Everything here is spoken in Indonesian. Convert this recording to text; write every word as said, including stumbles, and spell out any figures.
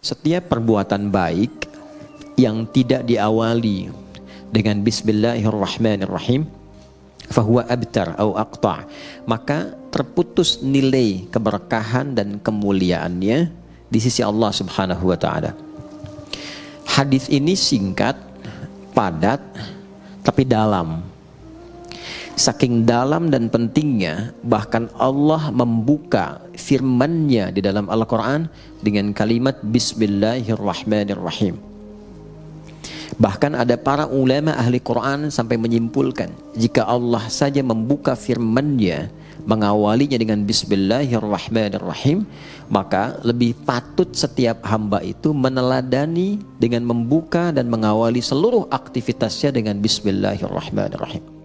Setiap perbuatan baik yang tidak diawali dengan Bismillahirrahmanirrahim, fahuwa abtar au aqta', maka terputus nilai keberkahan dan kemuliaannya di sisi Allah Subhanahu wa taala. Hadis ini singkat, padat, tapi dalam. Saking dalam dan pentingnya, bahkan Allah membuka firman-Nya di dalam Al-Qur'an dengan kalimat Bismillahirrahmanirrahim. Bahkan ada para ulama ahli Qur'an sampai menyimpulkan, jika Allah saja membuka firman-Nya, mengawalinya dengan Bismillahirrahmanirrahim, maka lebih patut setiap hamba itu meneladani dengan membuka dan mengawali seluruh aktivitasnya dengan Bismillahirrahmanirrahim.